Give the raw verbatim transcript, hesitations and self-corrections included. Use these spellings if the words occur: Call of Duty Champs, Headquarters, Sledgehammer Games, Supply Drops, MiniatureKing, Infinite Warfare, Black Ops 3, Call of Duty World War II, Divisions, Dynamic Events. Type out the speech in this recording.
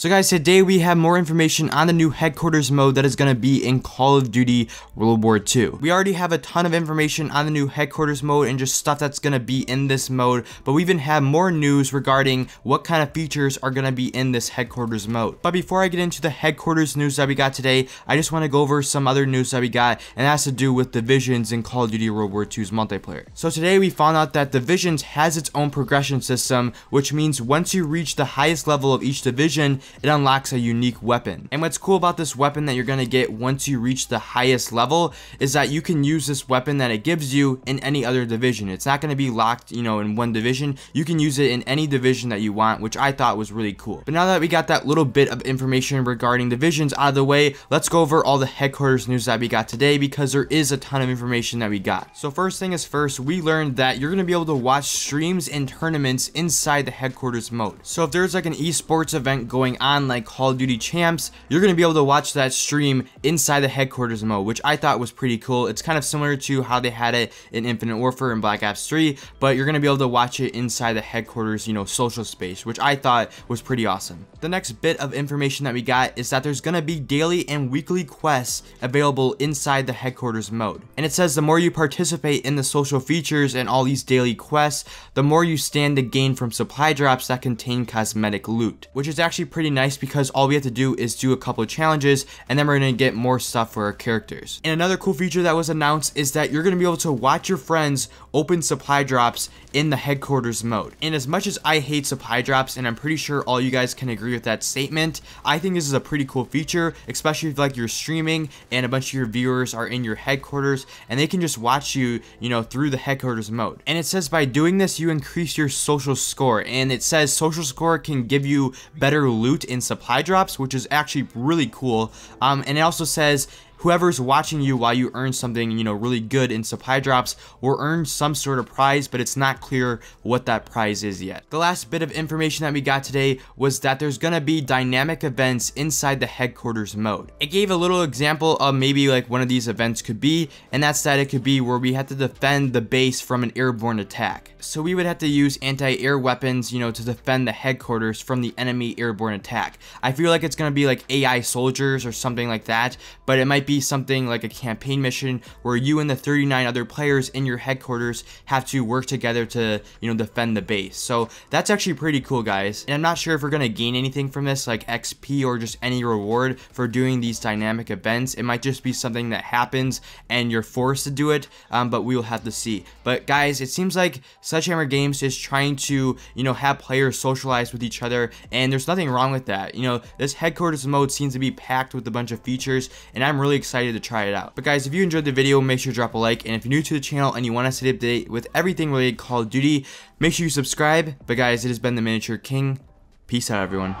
So guys, today we have more information on the new Headquarters mode that is going to be in Call of Duty World War Two. We already have a ton of information on the new Headquarters mode and just stuff that's going to be in this mode, but we even have more news regarding what kind of features are going to be in this Headquarters mode. But before I get into the Headquarters news that we got today, I just want to go over some other news that we got, and that has to do with Divisions in Call of Duty World War Two's multiplayer. So today we found out that Divisions has its own progression system, which means once you reach the highest level of each division, it unlocks a unique weapon. And what's cool about this weapon that you're going to get once you reach the highest level is that you can use this weapon that it gives you in any other division. It's not going to be locked, you know, in one division. You can use it in any division that you want, which I thought was really cool. But now that we got that little bit of information regarding divisions out of the way, let's go over all the Headquarters news that we got today, because there is a ton of information that we got. So first thing is first, we learned that you're going to be able to watch streams and tournaments inside the Headquarters mode. So if there's like an esports event going on like Call of Duty Champs, you're going to be able to watch that stream inside the Headquarters mode, which I thought was pretty cool. It's kind of similar to how they had it in Infinite Warfare and Black Ops three, but you're going to be able to watch it inside the Headquarters, you know, social space, which I thought was pretty awesome. The next bit of information that we got is that there's going to be daily and weekly quests available inside the Headquarters mode. And it says the more you participate in the social features and all these daily quests, the more you stand to gain from supply drops that contain cosmetic loot, which is actually pretty nice, because all we have to do is do a couple of challenges and then we're going to get more stuff for our characters. And another cool feature that was announced is that you're going to be able to watch your friends open supply drops in the Headquarters mode. And as much as I hate supply drops, and I'm pretty sure all you guys can agree with that statement, I think this is a pretty cool feature, especially if like you're streaming and a bunch of your viewers are in your Headquarters and they can just watch you, you know, through the Headquarters mode. And it says by doing this you increase your social score, and it says social score can give you better loot in supply drops, which is actually really cool. Um, and it also says whoever's watching you while you earn something, you know, really good in supply drops will earn some sort of prize, but it's not clear what that prize is yet. The last bit of information that we got today was that there's gonna be dynamic events inside the Headquarters mode. It gave a little example of maybe like one of these events could be, and that's that it could be where we have to defend the base from an airborne attack. So we would have to use anti-air weapons, you know, to defend the Headquarters from the enemy airborne attack. I feel like it's gonna be like A I soldiers or something like that, but it might be Be something like a campaign mission where you and the thirty-nine other players in your Headquarters have to work together to, you know, defend the base. So that's actually pretty cool, guys. And I'm not sure if we're gonna gain anything from this, like X P or just any reward for doing these dynamic events. It might just be something that happens and you're forced to do it, um, but we'll have to see. But guys, it seems like Sledgehammer Games is trying to, you know, have players socialize with each other, and there's nothing wrong with that. You know, this Headquarters mode seems to be packed with a bunch of features, and I'm really excited to try it out. But guys, if you enjoyed the video, make sure to drop a like, and if you're new to the channel and you want us to stay up to date with everything related to Call of Duty, make sure you subscribe. But guys, it has been the Miniature King. Peace out, everyone.